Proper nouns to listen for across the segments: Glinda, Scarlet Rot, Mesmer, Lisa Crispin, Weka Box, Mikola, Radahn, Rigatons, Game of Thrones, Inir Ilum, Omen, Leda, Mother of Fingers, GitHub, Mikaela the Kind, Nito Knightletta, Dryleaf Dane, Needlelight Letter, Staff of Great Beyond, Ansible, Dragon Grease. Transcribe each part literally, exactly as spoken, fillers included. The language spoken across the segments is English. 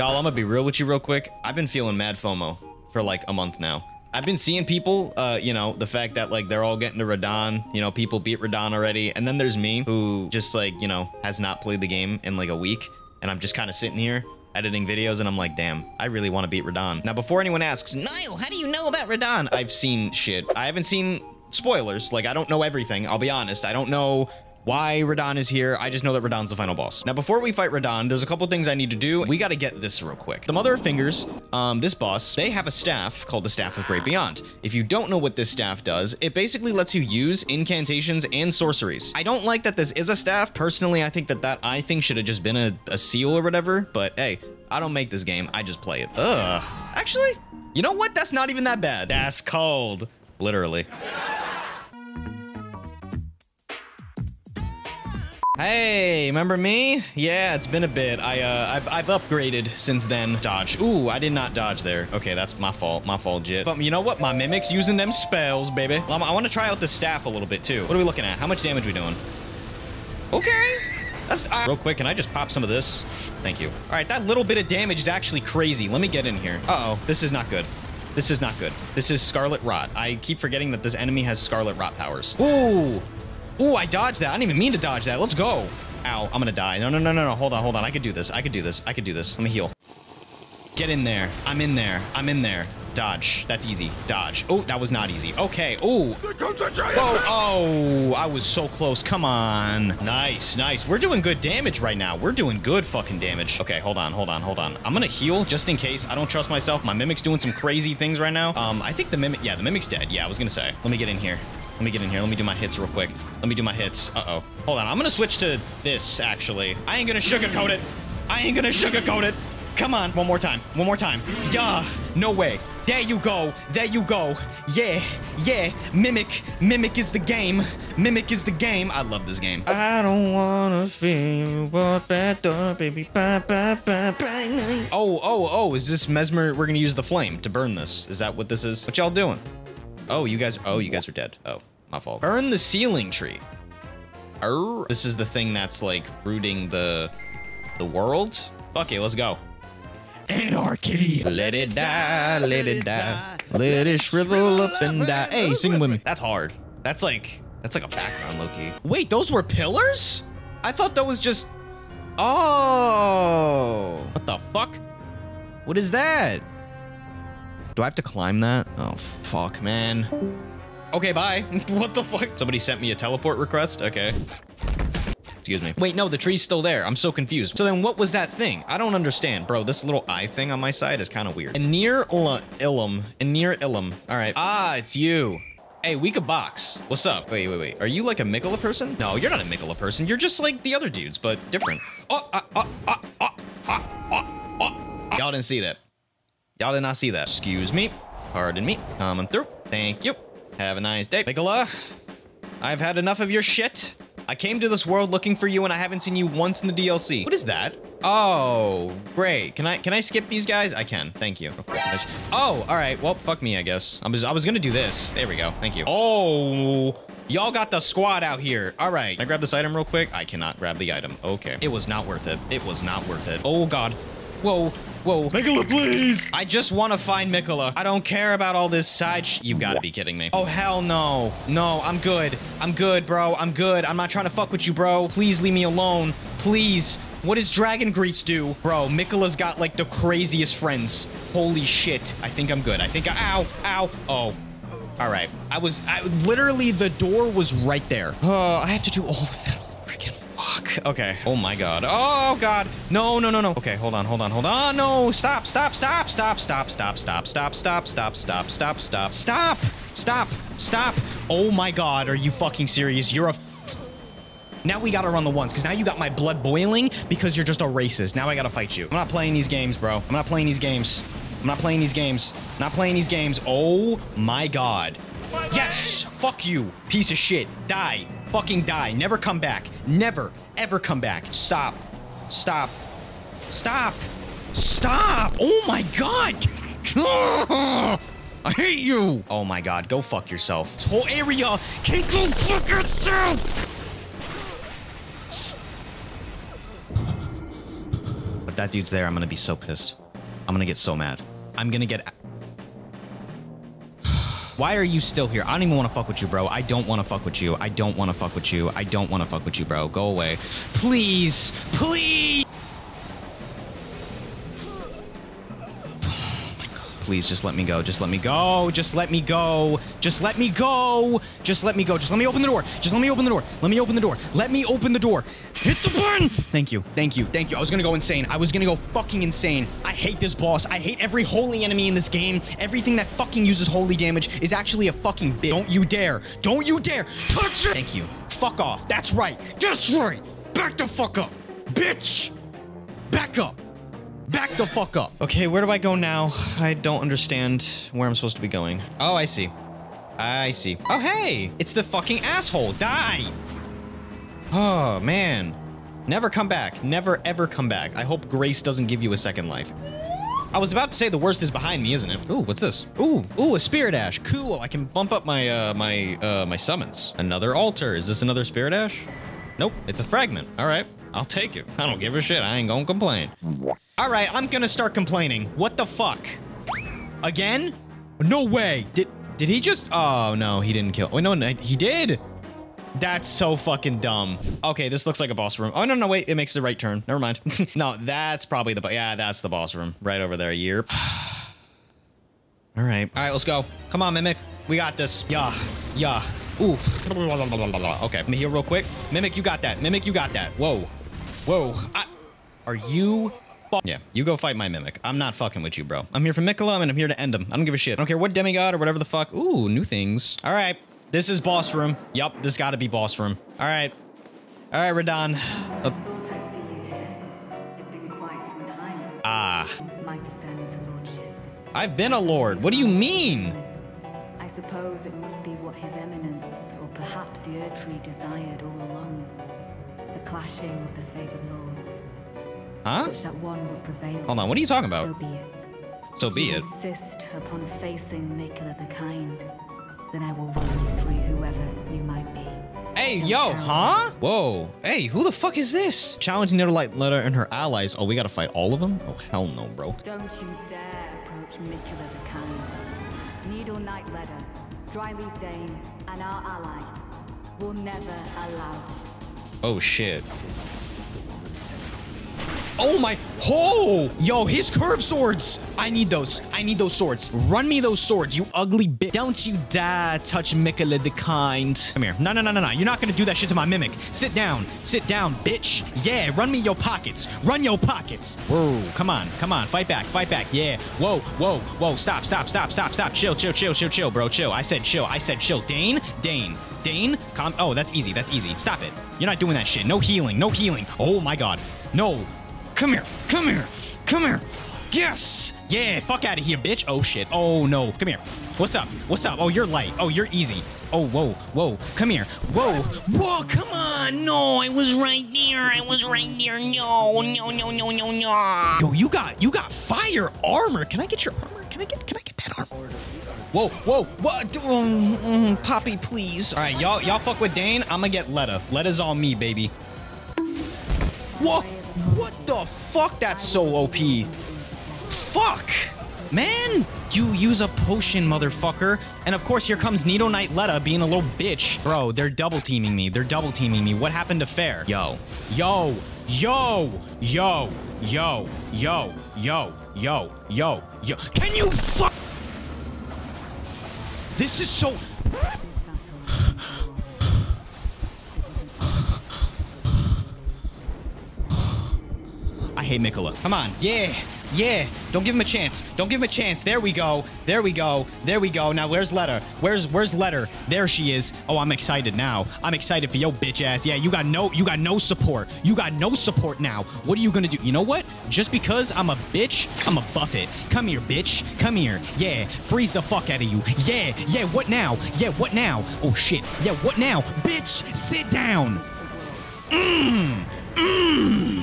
Y'all, I'm gonna be real with you real quick. I've been feeling mad FOMO for like a month now. I've been seeing people, uh, you know, the fact that, like, they're all getting to Radahn, you know, people beat Radahn already. And then there's me who just, like, you know, has not played the game in like a week. And I'm just kind of sitting here editing videos and I'm like, damn, I really want to beat Radahn. Now, before anyone asks, Niall, how do you know about Radahn? I've seen shit. I haven't seen spoilers. Like, I don't know everything. I'll be honest. I don't know why Radahn is here. I just know that Radahn's the final boss. Now, before we fight Radahn, there's a couple things I need to do. We got to get this real quick. The Mother of Fingers, um, this boss, they have a staff called the Staff of Great Beyond. If you don't know what this staff does, it basically lets you use incantations and sorceries. I don't like that this is a staff. Personally, I think that that I think should have just been a, a seal or whatever, but hey, I don't make this game. I just play it. Ugh. Actually, you know what? That's not even that bad. That's cold. Literally. Hey, remember me? Yeah, it's been a bit. I, uh, I've, I've upgraded since then. Dodge. Ooh, I did not dodge there. Okay, that's my fault. My fault, Jit. But you know what? My mimic's using them spells, baby. I'm, I want to try out the staff a little bit, too. What are we looking at? How much damage we doing? Okay. That's, uh, real quick, can I just pop some of this? Thank you. All right, that little bit of damage is actually crazy. Let me get in here. Uh-oh, this is not good. This is not good. This is Scarlet Rot. I keep forgetting that this enemy has Scarlet Rot powers. Ooh. Ooh, I dodged that. I didn't even mean to dodge that. Let's go. Ow, I'm gonna die. No, no, no, no, no. Hold on, hold on. I could do this. I could do this. I could do this. Let me heal. Get in there. I'm in there. I'm in there. Dodge. That's easy. Dodge. Oh, that was not easy. Okay. Ooh. There comes a giant. Oh, oh, I was so close. Come on. Nice, nice. We're doing good damage right now. We're doing good fucking damage. Okay, hold on, hold on, hold on. I'm gonna heal just in case. I don't trust myself. My mimic's doing some crazy things right now. Um, I think the mimic, yeah, the mimic's dead. Yeah, I was gonna say. Let me get in here. Let me get in here. Let me do my hits real quick. Let me do my hits. Uh-oh. Hold on. I'm going to switch to this, actually. I ain't going to sugarcoat it. I ain't going to sugarcoat it. Come on. One more time. One more time. Yeah. No way. There you go. There you go. Yeah. Yeah. Mimic. Mimic is the game. Mimic is the game. I love this game. I don't want to feel what that door, baby. Bye, bye, bye, bye. Oh, oh, oh. Is this Mesmer? We're going to use the flame to burn this. Is that what this is? What y'all doing? Oh, you guys. Oh, you guys are dead. Oh. My fault. Burn the ceiling tree. Arr. This is the thing that's like rooting the the world. Fuck it, let's go. Anarchy. Let it die, let it die. Let it shrivel up and die. Hey, sing with me. That's hard. That's like, that's like a background, low-key. Wait, those were pillars? I thought that was just, oh. What the fuck? What is that? Do I have to climb that? Oh, fuck, man. Okay, bye. What the fuck? Somebody sent me a teleport request? Okay. Excuse me. Wait, no, the tree's still there. I'm so confused. So then what was that thing? I don't understand. Bro, this little eye thing on my side is kind of weird. Inir Ilum. Inir Ilum. All right. Ah, it's you. Hey, Weka Box. What's up? Wait, wait, wait. Are you like a Mikola person? No, you're not a Mikola person. You're just like the other dudes, but different. Oh, ah, ah, ah, ah, ah, ah, ah, ah. Y'all didn't see that. Y'all did not see that. Excuse me. Pardon me. Coming through. Thank you. Have a nice day. Mikola, I've had enough of your shit. I came to this world looking for you and I haven't seen you once in the D L C. What is that? Oh, great. Can I can I skip these guys? I can. Thank you. Oh, all right. Well, fuck me, I guess. I was I was going to do this. There we go. Thank you. Oh, y'all got the squad out here. All right. Can I grab this item real quick? I cannot grab the item. Okay. It was not worth it. It was not worth it. Oh, God. Whoa. Whoa. Mikola, please! I just want to find Mikola. I don't care about all this side sh- You've got to be kidding me. Oh, hell no. No, I'm good. I'm good, bro. I'm good. I'm not trying to fuck with you, bro. Please leave me alone. Please. What does Dragon Grease do? Bro, Mikola's got, like, the craziest friends. Holy shit. I think I'm good. I think I- Ow! Ow! Oh. All right. I was- I- Literally, the door was right there. Oh, I have to do all of that all over again. Fuck. Okay. Oh my God. Oh God. No, no, no, no. Okay. Hold on, hold on, hold on. No, stop, stop, stop, stop, stop, stop, stop, stop, stop, stop, stop, stop, stop, stop, stop, stop. Oh my God. Are you fucking serious? You're a... Now we gotta run the ones because now you got my blood boiling because you're just a racist. Now I gotta fight you. I'm not playing these games, bro. I'm not playing these games. I'm not playing these games. Not playing these games. Oh my God. Yes. Fuck you. Piece of shit. Die. Fucking die. Never come back. Never, ever come back. Stop. Stop. Stop. Stop. Oh my God. I hate you. Oh my God. Go fuck yourself. This whole area can go fuck yourself. that dude's there, I'm gonna be so pissed. I'm gonna get so mad. I'm gonna get... Why are you still here? I don't even want to fuck with you, bro. I don't want to fuck with you. I don't want to fuck with you. I don't want to fuck with you, bro. Go away. Please. Please. Oh my God. Please just let me go. Just let me go. Just let me go. Just let me go. Just let me go. Just let me open the door. Just let me open the door. Let me open the door. Let me open the door. Hit the button. Thank you. Thank you. Thank you. I was going to go insane. I was going to go fucking insane. I hate this boss. I hate every holy enemy in this game. Everything that fucking uses holy damage is actually a fucking bitch. Don't you dare. Don't you dare. Touch it. Thank you. Fuck off. That's right. That's right. Back the fuck up. Bitch. Back up. Back the fuck up. Okay, where do I go now? I don't understand where I'm supposed to be going. Oh, I see. I see. Oh, hey. It's the fucking asshole. Die. Oh, man. Never come back. Never, ever come back. I hope Grace doesn't give you a second life. I was about to say the worst is behind me, isn't it? Ooh, what's this? Ooh, ooh, a Spirit Ash. Cool. I can bump up my, uh, my, uh, my summons. Another altar. Is this another Spirit Ash? Nope. It's a fragment. All right. I'll take it. I don't give a shit. I ain't gonna complain. All right. I'm gonna start complaining. What the fuck? Again? No way. Did, did he just? Oh, no, he didn't kill. Oh, no, no, he did. That's so fucking dumb. Okay, this looks like a boss room. Oh, no, no, wait. It makes the right turn. Never mind. No, that's probably the... Yeah, that's the boss room. Right over there. Year. All right. All right, let's go. Come on, Mimic. We got this. Yeah. Yeah. Ooh. Okay, let me heal real quick. Mimic, you got that. Mimic, you got that. Whoa. Whoa. I... Are you... Yeah, you go fight my Mimic. I'm not fucking with you, bro. I'm here for Mikola, and I'm here to end him. I don't give a shit. I don't care what demigod or whatever the fuck. Ooh, new things. All right. This is boss room. Yup, this gotta be boss room. All right. All right, Radahn. Let's... Ah. I've been a lord. What do you mean? I suppose it must be what his eminence, or perhaps the Erdtree, desired all along. The clashing of the favored lords. Huh? Such that one would prevail. Hold on, what are you talking about? So be it. So be it. Insist upon facing Mikaela the Kind. Then I will walk you through whoever you might be. Hey, Don't yo, huh? Whoa. Hey, who the fuck is this? Challenging Needlelight Letter and her allies. Oh, we gotta fight all of them? Oh, hell no, bro. Don't you dare approach Mikaela the Kind. Needlelight Letter, Dryleaf Dane, and our ally will never allow this. Oh, shit. Oh my, oh, yo, his curved swords. I need those, I need those swords. Run me those swords, you ugly bitch. Don't you dare touch Mikaela the Kind. Come here, no, no, no, no, no, you're not gonna do that shit to my Mimic. Sit down, sit down, bitch. Yeah, run me your pockets, run your pockets. Whoa, come on, come on, fight back, fight back, yeah. Whoa, whoa, whoa, stop, stop, stop, stop, stop. Chill, chill, chill, chill, chill, bro, chill. I said chill, I said chill. Dane, Dane, Dane, calm. Oh, that's easy, that's easy. Stop it, you're not doing that shit. No healing, no healing. Oh my God, no. Come here, come here, come here. Yes. Yeah, fuck out of here, bitch. Oh, shit. Oh, no. Come here. What's up? What's up? Oh, you're light. Oh, you're easy. Oh, whoa, whoa. Come here. Whoa. Whoa, come on. No, I was right there. I was right there. No, no, no, no, no, no. Yo, you got, you got fire armor. Can I get your armor? Can I get, can I get that armor? Whoa, whoa, what? Um, um, Poppy, please. All right, y'all, y'all fuck with Dane. I'm gonna get Leda. Leda's on me, baby. Whoa. What the fuck? That's so O P. Fuck, man. You use a potion, motherfucker. And of course, here comes Nito Knightletta being a little bitch. Bro, they're double teaming me. They're double teaming me. What happened to fair? Yo, yo, yo, yo, yo, yo, yo, yo, yo, yo. Can you fuck? This is so... Hey, Mikola. Come on. Yeah. Yeah. Don't give him a chance. Don't give him a chance. There we go. There we go. There we go. Now, where's Leda? Where's where's Leda? There she is. Oh, I'm excited now. I'm excited for your bitch ass. Yeah, you got no you got no support. You got no support now. What are you going to do? You know what? Just because I'm a bitch, I'm a buff it. Come here, bitch. Come here. Yeah. Freeze the fuck out of you. Yeah. Yeah. What now? Yeah. What now? Oh, shit. Yeah. What now? Bitch, sit down. Mmm. Mmm.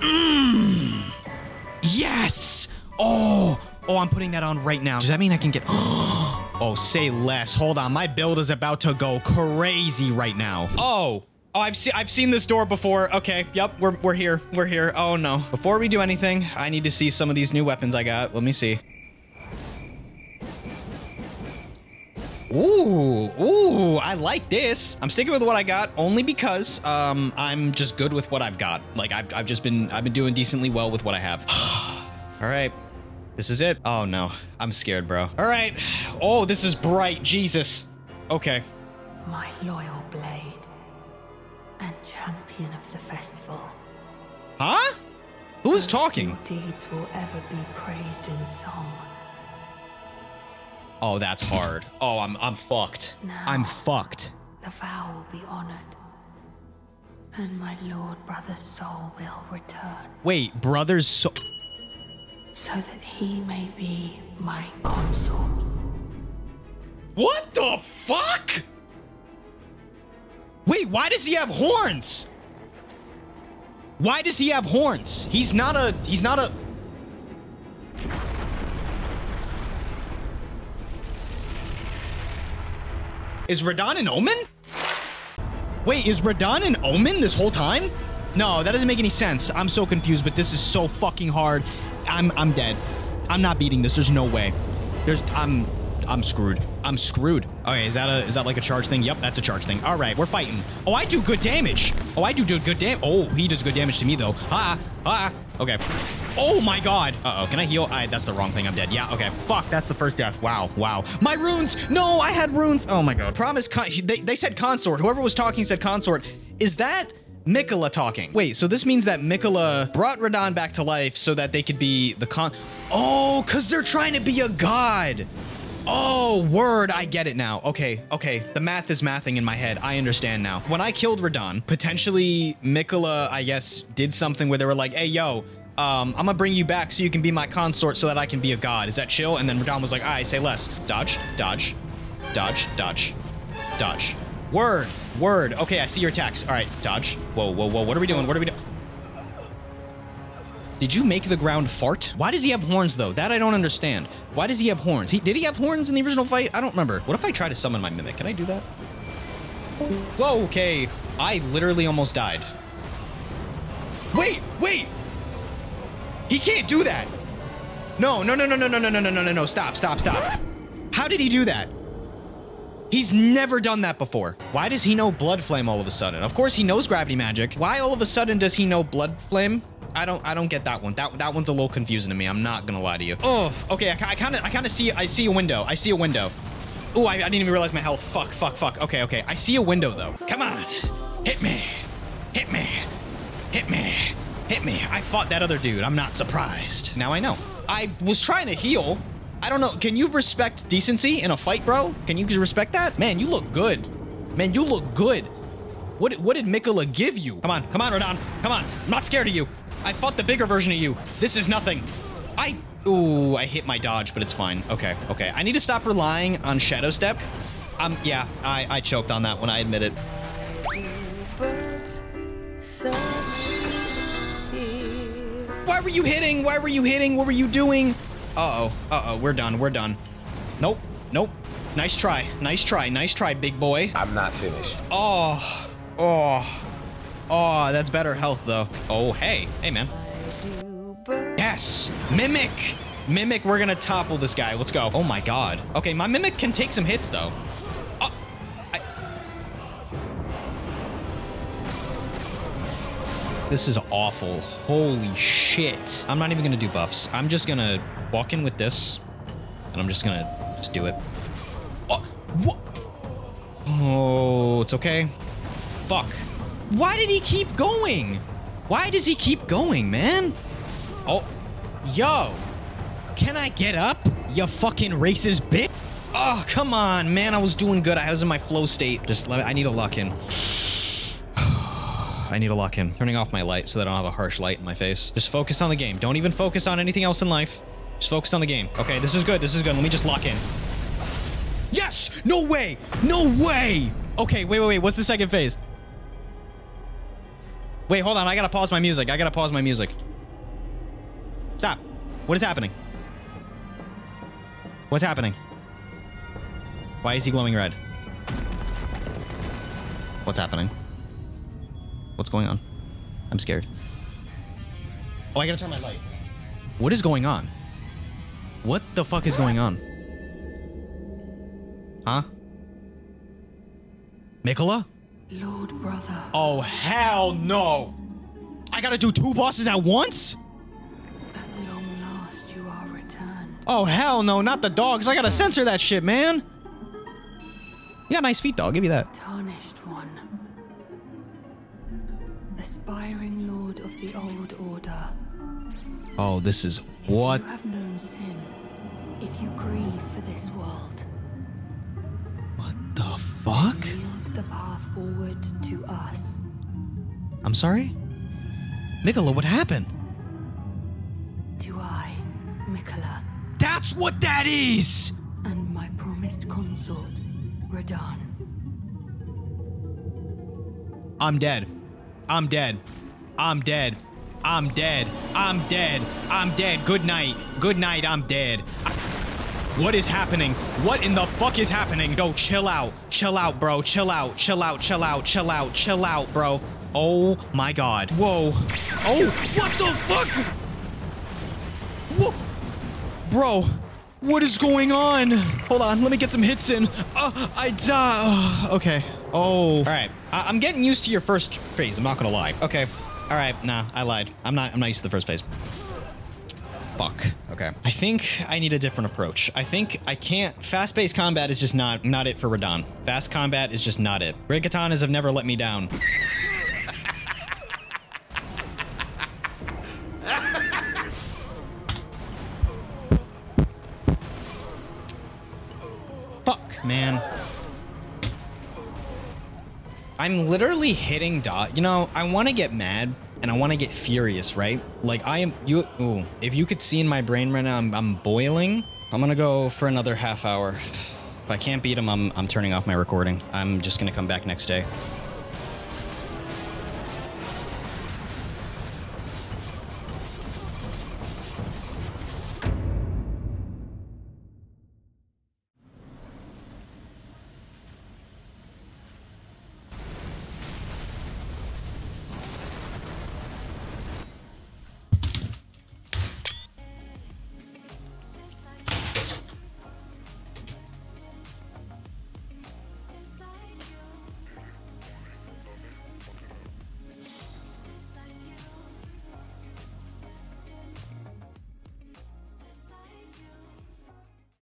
Mmm. Yes. Oh. Oh, I'm putting that on right now. Does that mean I can get... Oh, say less. Hold on. My build is about to go crazy right now. Oh. Oh, I've seen I've seen this door before. Okay, yep, we're we're here. We're here. Oh no. Before we do anything, I need to see some of these new weapons I got. Let me see. Ooh, ooh, I like this. I'm sticking with what I got only because um I'm just good with what I've got. Like I've I've just been I've been doing decently well with what I have. All right. This is it. Oh no, I'm scared, bro. All right. Oh, this is bright. Jesus. Okay. My loyal blade and champion of the festival. Huh? Who's talking? Your deeds will ever be praised in song. Oh, that's hard. Oh, I'm I'm fucked. Now, I'm fucked. The vow will be honored, and my lord brother's soul will return. Wait, brother's soul. So that he may be my consort. What the fuck? Wait, why does he have horns? Why does he have horns? He's not a, he's not a. Is Radahn an Omen? Wait, is Radahn an Omen this whole time? No, that doesn't make any sense. I'm so confused, but this is so fucking hard. I'm I'm dead. I'm not beating this. There's no way. There's I'm I'm screwed. I'm screwed. Okay, is that a is that like a charge thing? Yep, that's a charge thing. All right, we're fighting. Oh, I do good damage. Oh, I do do good damage. Oh, he does good damage to me though. Ah, ah. Okay. Oh my God. Uh oh. Can I heal? I that's the wrong thing. I'm dead. Yeah. Okay. Fuck. That's the first death. Wow. Wow. My runes. No, I had runes. Oh my God. Promise. Con they they said consort. Whoever was talking said consort. Is that Mikola talking? Wait, so this means that Mikola brought Radahn back to life so that they could be the con- Oh, cause they're trying to be a god. Oh, word, I get it now. Okay, okay, the math is mathing in my head. I understand now. When I killed Radahn, potentially Mikola, I guess, did something where they were like, hey, yo, um, I'm gonna bring you back so you can be my consort so that I can be a god. Is that chill? And then Radahn was like, all right, say less. Dodge, dodge, dodge, dodge, dodge. Word, word. Okay, I see your attacks. All right, dodge. Whoa, whoa, whoa. What are we doing? What are we doing? Did you make the ground fart? Why does he have horns, though? That I don't understand. Why does he have horns? He, did he have horns in the original fight? I don't remember. What if I try to summon my mimic? Can I do that? Whoa, okay. I literally almost died. Wait, wait. He can't do that. No, no, no, no, no, no, no, no, no, no, no. Stop, stop, stop. How did he do that? He's never done that before. Why does he know Blood Flame all of a sudden? Of course he knows Gravity Magic. Why all of a sudden does he know Blood Flame? I don't, I don't get that one. That, that one's a little confusing to me. I'm not gonna lie to you. Oh, okay. I, I kind of, I kind of see, I see a window. I see a window. Oh, I, I didn't even realize my health. Fuck, fuck, fuck. Okay, okay. I see a window though. Come on, hit me, hit me, hit me, hit me. I fought that other dude. I'm not surprised. Now I know. I was trying to heal. I don't know. Can you respect decency in a fight, bro? Can you respect that? Man, you look good. Man, you look good. What, what did Mikola give you? Come on. Come on, Radahn. Come on. I'm not scared of you. I fought the bigger version of you. This is nothing. I... Ooh, I hit my dodge, but it's fine. Okay. Okay. I need to stop relying on Shadow Step. Um, yeah, I, I choked on that one. I admit it. Why were you hitting? Why were you hitting? What were you doing? Uh-oh. Uh-oh. We're done. We're done. Nope. Nope. Nice try. Nice try. Nice try, big boy. I'm not finished. Oh. Oh. Oh, that's better health, though. Oh, hey. Hey, man. Yes. Mimic. Mimic, we're going to topple this guy. Let's go. Oh, my God. Okay, my Mimic can take some hits, though. Oh, I... This is awful. Holy shit. I'm not even going to do buffs. I'm just going to walk in with this, and I'm just going to just do it. Oh, what? Oh, it's okay. Fuck. Why did he keep going? Why does he keep going, man? Oh, yo, can I get up? You fucking racist bitch. Oh, come on, man. I was doing good. I was in my flow state. Just let me, I need to lock in. I need to lock in. Turning off my light so that I don't have a harsh light in my face. Just focus on the game. Don't even focus on anything else in life. Just focus on the game. Okay, this is good. This is good. Let me just lock in. Yes! No way! No way! Okay, wait, wait, wait. What's the second phase? Wait, hold on. I gotta pause my music. I gotta pause my music. Stop. What is happening? What's happening? Why is he glowing red? What's happening? What's going on? I'm scared. Oh, I gotta turn my light. What is going on? What the fuck is going on? Huh? Mikola? Lord brother. Oh, hell no! I gotta do two bosses at once? At long last, you are returned. Oh, hell no, not the dogs. I gotta censor that shit, man. You got nice feet, dog. Give you that. Tarnished one. Aspiring lord of the old order. Oh, this is what? If you have known sin, if you grieve for this world. What the fuck? Yield the path forward to us. I'm sorry? Mikola, what happened? To I, Mikola. That's what that is! And my promised consort, Radahn. I'm dead. I'm dead. I'm dead. I'm dead. I'm dead. I'm dead. Good night. Good night. I'm dead. I what is happening? What in the fuck is happening? Yo, chill out. Chill out, bro. Chill out. Chill out. Chill out. Chill out. Chill out, bro. Oh my god. Whoa. Oh, what the fuck? Whoa. Bro, what is going on? Hold on. Let me get some hits in. Uh, I die. Oh, okay. Oh. All right. I I'm getting used to your first phase. I'm not going to lie. Okay. All right. Nah, I lied. I'm not, I'm not used to the first phase. Fuck. Okay. I think I need a different approach. I think I can't. Fast-paced combat is just not, not it for Radahn. Fast combat is just not it. Rigatons have never let me down. Fuck, man. I'm literally hitting dot. You know, I want to get mad and I want to get furious, right? Like I am, you, ooh, if you could see in my brain right now, I'm, I'm boiling. I'm going to go for another half hour. If I can't beat him, I'm, I'm turning off my recording. I'm just going to come back next day.